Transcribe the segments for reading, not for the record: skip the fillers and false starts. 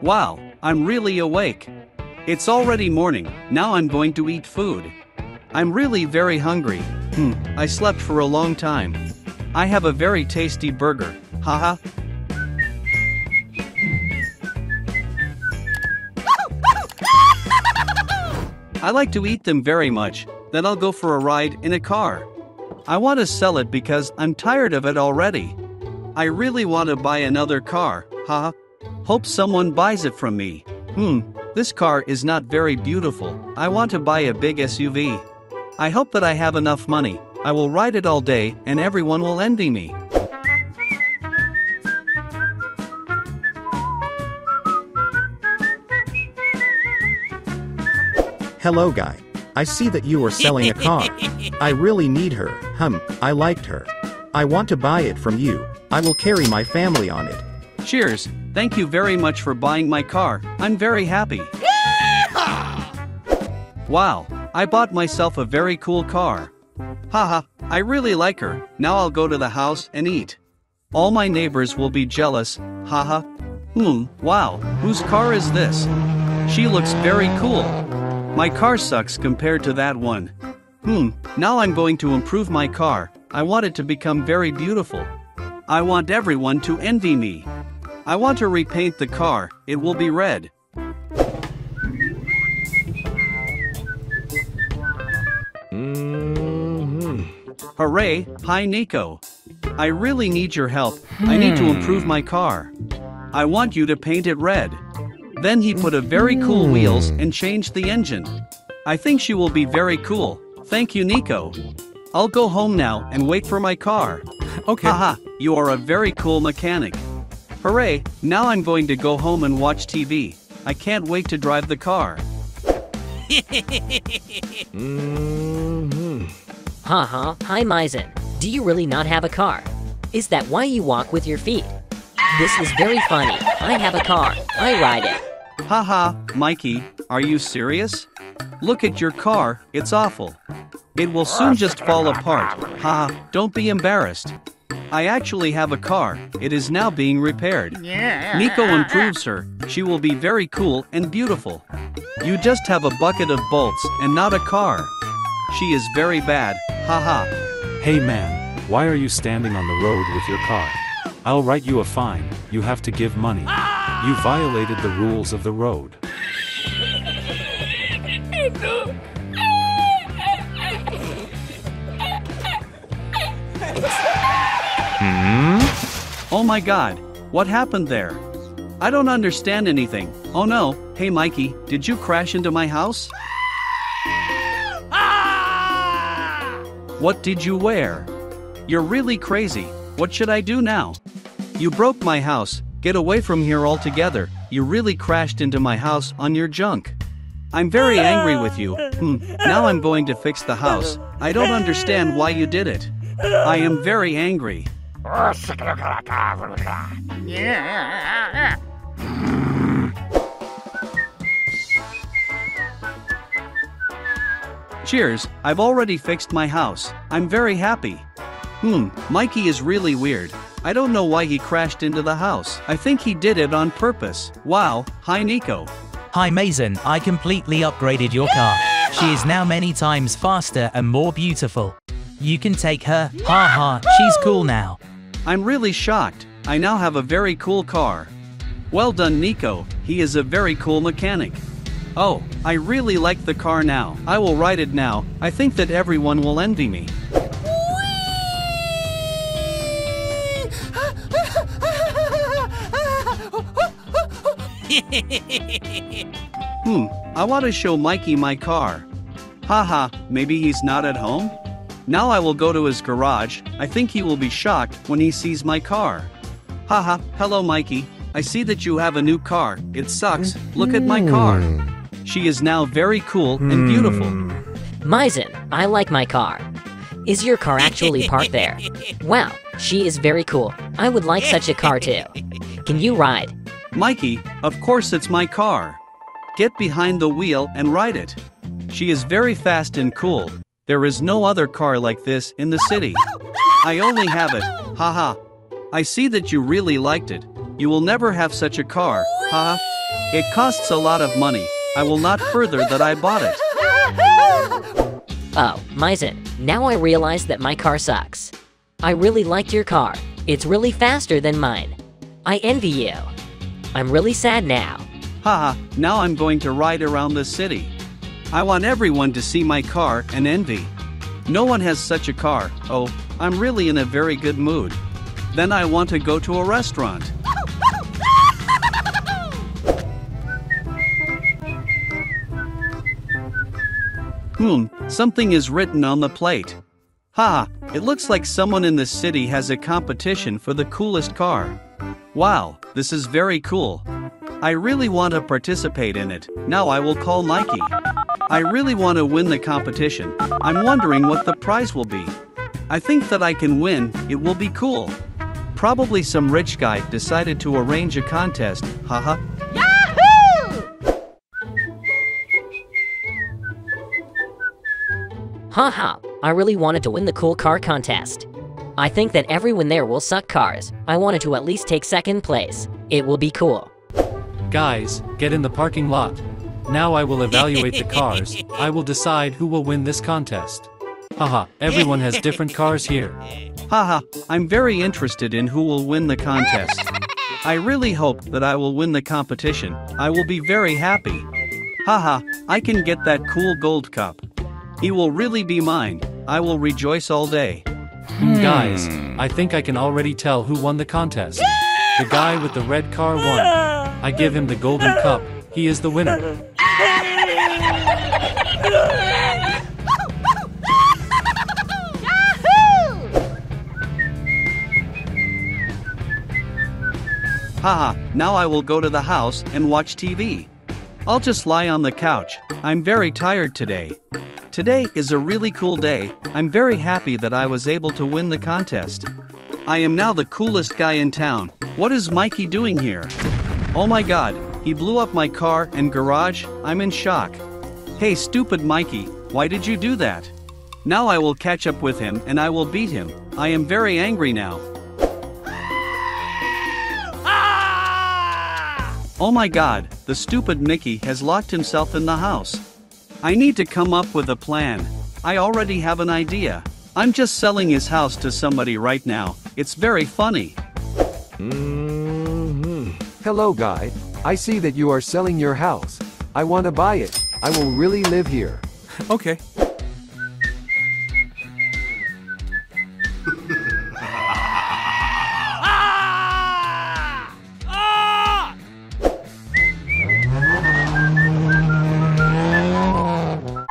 Wow, I'm really awake. It's already morning, now I'm going to eat food. I'm really very hungry. I slept for a long time. I have a very tasty burger, haha. I like to eat them very much, then I'll go for a ride in a car. I want to sell it because I'm tired of it already. I really want to buy another car, haha. Hope someone buys it from me. This car is not very beautiful. I want to buy a big SUV. I hope that I have enough money. I will ride it all day and everyone will envy me. Hello guy. I see that you are selling a car. I really need her. I liked her. I want to buy it from you. I will carry my family on it. Cheers. Thank you very much for buying my car. I'm very happy. Yeehaw! Wow. I bought myself a very cool car. Haha, I really like her. Now I'll go to the house and eat. All my neighbors will be jealous, haha. Wow, whose car is this? She looks very cool. My car sucks compared to that one. Now I'm going to improve my car. I want it to become very beautiful. I want everyone to envy me. I want to repaint the car, it will be red. Hooray, hi Nico. I really need your help. I need to improve my car. I want you to paint it red. Then he put a very cool wheels and changed the engine. I think she will be very cool. Thank you Nico. I'll go home now and wait for my car. Okay. Haha, you are a very cool mechanic. Hooray, now I'm going to go home and watch TV. I can't wait to drive the car. Haha, hi Maizen. Do you really not have a car? Is that why you walk with your feet? This is very funny. I have a car. I ride it. Haha, Mikey, are you serious? Look at your car, it's awful. It will soon just fall apart. Haha, don't be embarrassed. I actually have a car. It is now being repaired. Yeah. Nico improves her. She will be very cool and beautiful. You just have a bucket of bolts and not a car. She is very bad, haha. Hey man, why are you standing on the road with your car? I'll write you a fine, you have to give money. You violated the rules of the road. Oh my god, what happened there? I don't understand anything. Oh no, hey Mikey, did you crash into my house? What did you wear? You're really crazy. What should I do now? You broke my house. Get away from here altogether. You really crashed into my house on your junk. I'm very angry with you. Now I'm going to fix the house. I don't understand why you did it. I am very angry. Yeah. Cheers, I've already fixed my house. I'm very happy. Mikey is really weird. I don't know why he crashed into the house. I think he did it on purpose. Wow, hi Nico. Hi Maizen, I completely upgraded your car. She is now many times faster and more beautiful. You can take her, haha, she's cool now. I'm really shocked. I now have a very cool car. Well done Nico, he is a very cool mechanic. Oh, I really like the car now. I will ride it now. I think that everyone will envy me. I want to show Mikey my car. Haha, maybe he's not at home? Now I will go to his garage. I think he will be shocked when he sees my car. Haha, hello Mikey. I see that you have a new car. It sucks. Look at my car. She is now very cool and beautiful. Maizen, I like my car. Is your car actually parked there? Wow, she is very cool. I would like such a car too. Can you ride? Mikey, of course it's my car. Get behind the wheel and ride it. She is very fast and cool. There is no other car like this in the city. I only have it, haha. I see that you really liked it. You will never have such a car, ha! It costs a lot of money. I will not further that I bought it. Oh, Maizen, now I realize that my car sucks. I really liked your car. It's really faster than mine. I envy you. I'm really sad now. Haha, now I'm going to ride around the city. I want everyone to see my car and envy. No one has such a car. Oh, I'm really in a very good mood. Then I want to go to a restaurant. Something is written on the plate. Haha, it looks like someone in the city has a competition for the coolest car. Wow, this is very cool. I really want to participate in it. Now I will call Mikey. I really want to win the competition. I'm wondering what the prize will be. I think that I can win. It will be cool. Probably some rich guy decided to arrange a contest. Haha. Yahoo! Haha, I really wanted to win the cool car contest. I think that everyone there will suck cars. I wanted to at least take second place. It will be cool. Guys, get in the parking lot. Now I will evaluate the cars. I will decide who will win this contest. Haha, everyone has different cars here. Haha, I'm very interested in who will win the contest. I really hope that I will win the competition. I will be very happy. Haha, I can get that cool gold cup. It will really be mine. I will rejoice all day. Guys, I think I can already tell who won the contest. The guy with the red car won. I give him the golden cup. He is the winner. Haha, now I will go to the house and watch TV. I'll just lie on the couch. I'm very tired today. Today is a really cool day. I'm very happy that I was able to win the contest. I am now the coolest guy in town. What is Mikey doing here? Oh my god, he blew up my car and garage. I'm in shock. Hey stupid Mikey, why did you do that? Now I will catch up with him and I will beat him. I am very angry now. Oh my god, the stupid Mickey has locked himself in the house. I need to come up with a plan. I already have an idea. I'm just selling his house to somebody right now. It's very funny. Hello guy, I see that you are selling your house. I want to buy it. I will really live here. Okay.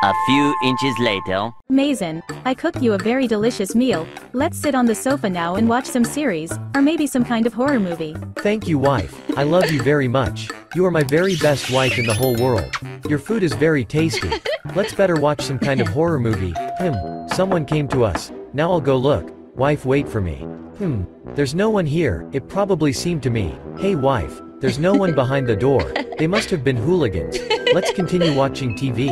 A few inches later. Maizen, I cooked you a very delicious meal. Let's sit on the sofa now and watch some series, or maybe some kind of horror movie. Thank you, wife. I love you very much. You are my very best wife in the whole world. Your food is very tasty. Let's better watch some kind of horror movie. Someone came to us. Now I'll go look. Wife, wait for me. There's no one here. It probably seemed to me. Hey, wife. There's no one behind the door. They must have been hooligans. Let's continue watching TV.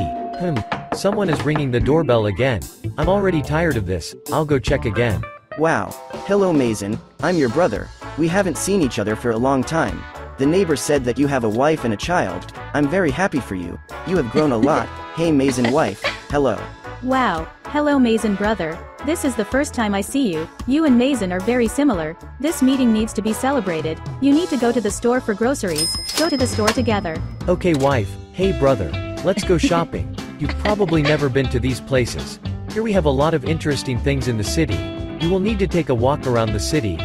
Someone is ringing the doorbell again. I'm already tired of this. I'll go check again. Wow. Hello Maizen, I'm your brother. We haven't seen each other for a long time. The neighbor said that you have a wife and a child. I'm very happy for you. You have grown a lot. Hey Maizen wife, hello. Wow. Hello Maizen brother. This is the first time I see you. You and Maizen are very similar. This meeting needs to be celebrated. You need to go to the store for groceries. Go to the store together. Okay wife. Hey brother. Let's go shopping. You've probably never been to these places. Here we have a lot of interesting things in the city. You will need to take a walk around the city.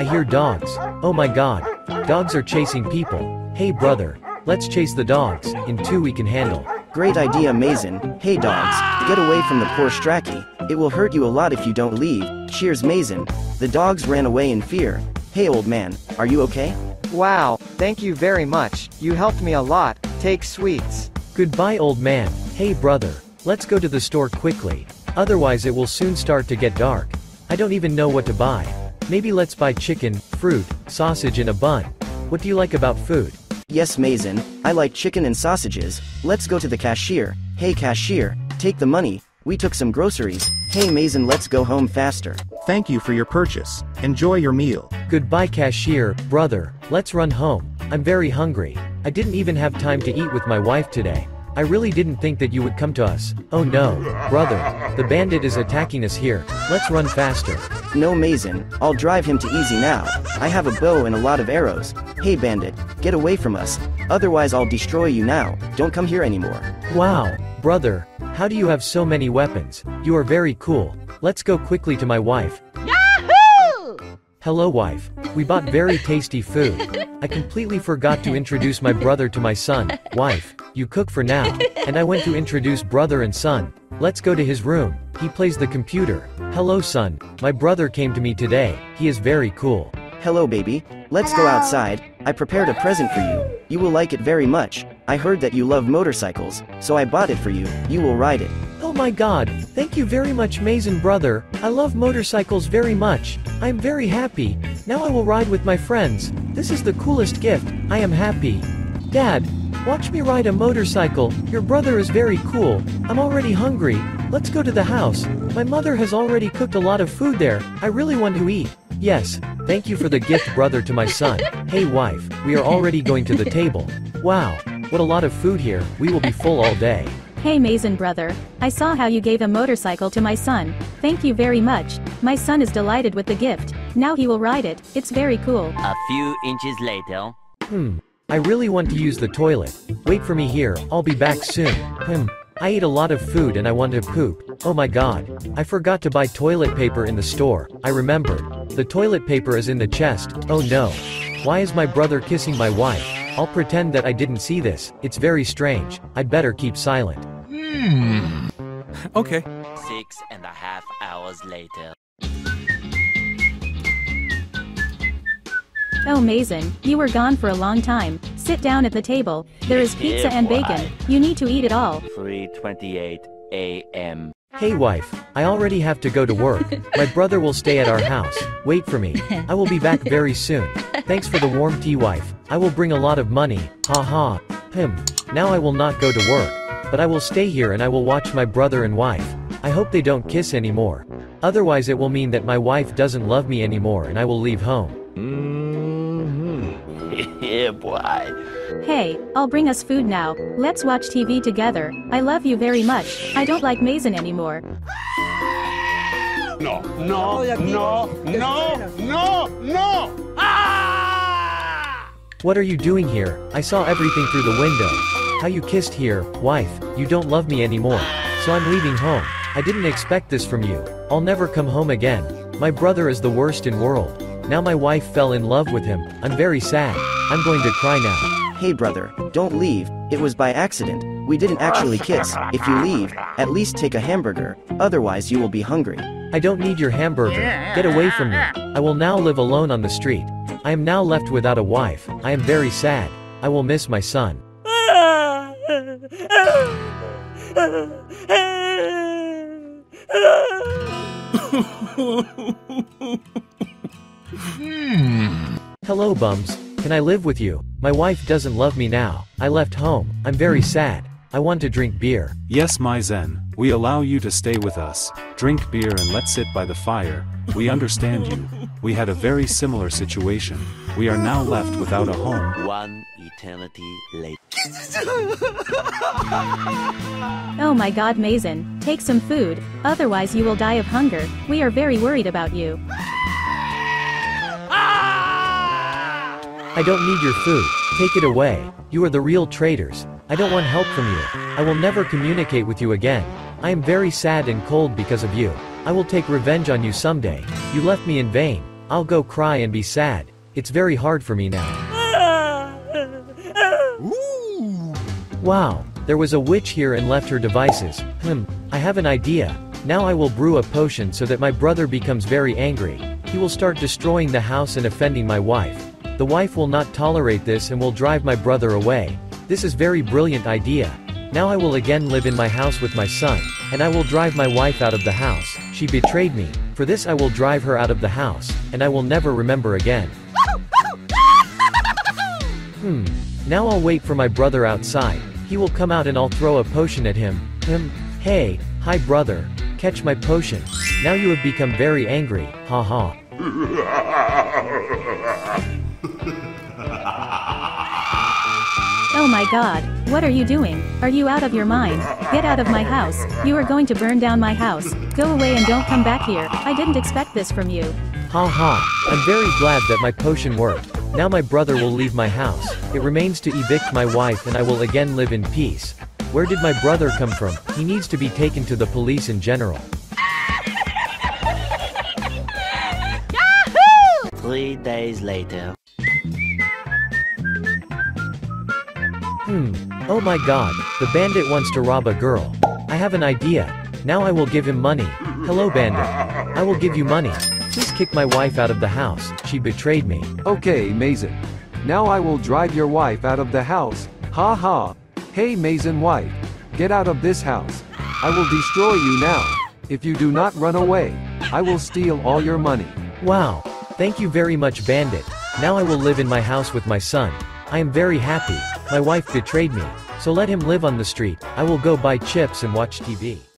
I hear dogs. Oh my god. Dogs are chasing people. Hey brother, let's chase the dogs. In two we can handle. Great idea Maizen. Hey dogs, get away from the poor Stracky. It will hurt you a lot if you don't leave. Cheers Maizen. The dogs ran away in fear. Hey old man, are you okay? Wow, thank you very much. You helped me a lot. Take sweets. Goodbye old man. Hey brother, let's go to the store quickly. Otherwise it will soon start to get dark. I don't even know what to buy. Maybe let's buy chicken, fruit, sausage in a bun. What do you like about food? Yes Maizen, I like chicken and sausages. Let's go to the cashier. Hey cashier, take the money. We took some groceries. Hey Maizen, let's go home faster. Thank you for your purchase. Enjoy your meal. Goodbye, cashier, brother. Let's run home. I'm very hungry. I didn't even have time to eat with my wife today. I really didn't think that you would come to us. Oh no, brother. The bandit is attacking us here. Let's run faster. No, Maizen. I'll drive him to easy now. I have a bow and a lot of arrows. Hey, bandit. Get away from us. Otherwise I'll destroy you now. Don't come here anymore. Wow, brother. How do you have so many weapons? You are very cool. Let's go quickly to my wife. Yahoo! Hello, wife. We bought very tasty food. I completely forgot to introduce my brother to my son. Wife, you cook for now. And I went to introduce brother and son. Let's go to his room. He plays the computer. Hello, son. My brother came to me today. He is very cool. Hello, baby. Let's go outside. I prepared a present for you. You will like it very much. I heard that you love motorcycles, so I bought it for you. You will ride it. Oh my god. Thank you very much, Maizen brother. I love motorcycles very much. I am very happy. Now I will ride with my friends. This is the coolest gift. I am happy. Dad, watch me ride a motorcycle. Your brother is very cool. I'm already hungry. Let's go to the house. My mother has already cooked a lot of food there. I really want to eat. Yes, thank you for the gift, brother, to my son. Hey, wife, we are already going to the table. Wow. What a lot of food here. We will be full all day. Hey, Maizen brother. I saw how you gave a motorcycle to my son. Thank you very much. My son is delighted with the gift. Now he will ride it. It's very cool. A few inches later. I really want to use the toilet. Wait for me here. I'll be back soon. I ate a lot of food and I want to poop. Oh my god. I forgot to buy toilet paper in the store. I remembered. The toilet paper is in the chest. Oh no. Why is my brother kissing my wife? I'll pretend that I didn't see this. It's very strange. I'd better keep silent. Okay. 6.5 hours later. Oh, Maizen, you were gone for a long time. Sit down at the table. There is pizza and bacon. You need to eat it all. 3:28 a.m. Hey, wife. I already have to go to work. My brother will stay at our house. Wait for me. I will be back very soon. Thanks for the warm tea, wife. I will bring a lot of money. Ha ha. Now I will not go to work. But I will stay here and I will watch my brother and wife. I hope they don't kiss anymore. Otherwise it will mean that my wife doesn't love me anymore and I will leave home. Yeah, boy. Hey, I'll bring us food now. Let's watch TV together. I love you very much. I don't like Maizen anymore. No, no, no, no, no, no! Ah! What are you doing here? I saw everything through the window. How you kissed here, wife. You don't love me anymore. So I'm leaving home. I didn't expect this from you. I'll never come home again. My brother is the worst in the world. Now my wife fell in love with him. I'm very sad. I'm going to cry now. Hey, brother, don't leave. It was by accident. We didn't actually kiss. If you leave, at least take a hamburger. Otherwise you will be hungry. I don't need your hamburger. Get away from me. I will now live alone on the street. I am now left without a wife. I am very sad. I will miss my son. Hello, bums. Can I live with you? My wife doesn't love me now. I left home. I'm very sad. I want to drink beer. Yes, Maizen. We allow you to stay with us. Drink beer and let's sit by the fire. We understand you. We had a very similar situation. We are now left without a home. 1 eternity later. Oh my god, Maizen. Take some food. Otherwise you will die of hunger. We are very worried about you. I don't need your food. Take it away. You are the real traitors. I don't want help from you. I will never communicate with you again. I am very sad and cold because of you. I will take revenge on you someday. You left me in vain. I'll go cry and be sad. It's very hard for me now. Wow. There was a witch here and left her devices. I have an idea. Now I will brew a potion so that my brother becomes very angry. He will start destroying the house and offending my wife. The wife will not tolerate this and will drive my brother away. This is very brilliant idea. Now I will again live in my house with my son, and I will drive my wife out of the house. She betrayed me. For this I will drive her out of the house, and I will never remember again. Now I'll wait for my brother outside. He will come out and I'll throw a potion at him. Hey, hi brother. Catch my potion. Now you have become very angry, haha. Oh my god, what are you doing? Are you out of your mind? Get out of my house, you are going to burn down my house. Go away and don't come back here, I didn't expect this from you. Haha, I'm very glad that my potion worked. Now my brother will leave my house. It remains to evict my wife and I will again live in peace. Where did my brother come from? He needs to be taken to the police in general. Yahoo! 3 days later. Oh my god, the bandit wants to rob a girl. I have an idea. Now I will give him money. Hello bandit. I will give you money. Please kick my wife out of the house, she betrayed me. Okay Maizen. Now I will drive your wife out of the house, ha ha. Hey Maizen wife, get out of this house. I will destroy you now. If you do not run away, I will steal all your money. Wow. Thank you very much bandit. Now I will live in my house with my son. I am very happy. My wife betrayed me, so let him live on the street. I will go buy chips and watch TV.